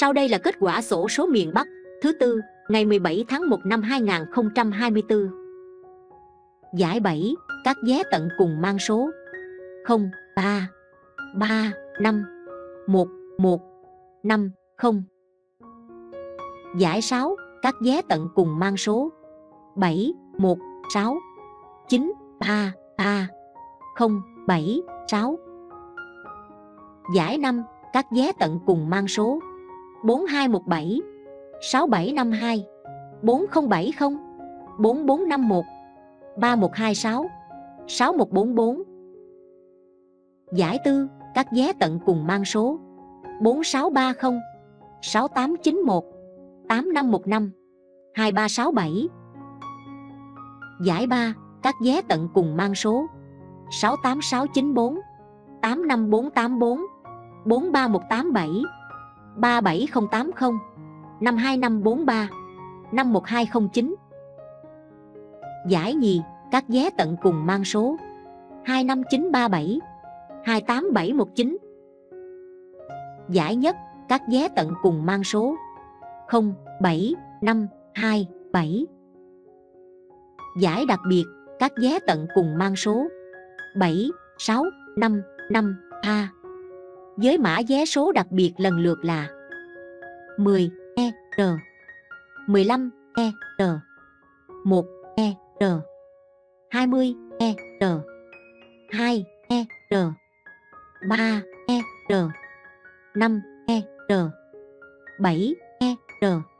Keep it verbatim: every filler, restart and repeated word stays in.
Sau đây là kết quả xổ số miền Bắc thứ tư ngày mười bảy tháng một năm hai nghìn không trăm hai mươi tư. Giải bảy, các vé tận cùng mang số không ba ba năm một một năm không. Giải sáu, các vé tận cùng mang số bảy một sáu chín ba ba không bảy sáu. Giải năm, các vé tận cùng mang số bốn hai một bảy sáu bảy năm hai bốn không bảy không bốn bốn năm một ba một hai sáu sáu một bốn bốn. Giải tư, các vé tận cùng mang số bốn sáu ba không sáu tám chín một tám năm một năm hai ba sáu bảy. Giải ba, các vé tận cùng mang số sáu tám sáu chín bốn tám năm bốn tám bốn bốn ba một tám bảy ba bảy không tám không năm hai năm bốn ba năm một hai không chín. Giải nhì, các vé tận cùng mang số hai năm chín ba bảy hai tám bảy một chín. Giải nhất, các vé tận cùng mang số không bảy năm hai bảy. Giải đặc biệt, các vé tận cùng mang số bảy sáu năm năm A với mã vé số đặc biệt lần lượt là mười E R mười lăm E R hai mươi E R hai E R ba E R năm E R bảy E R.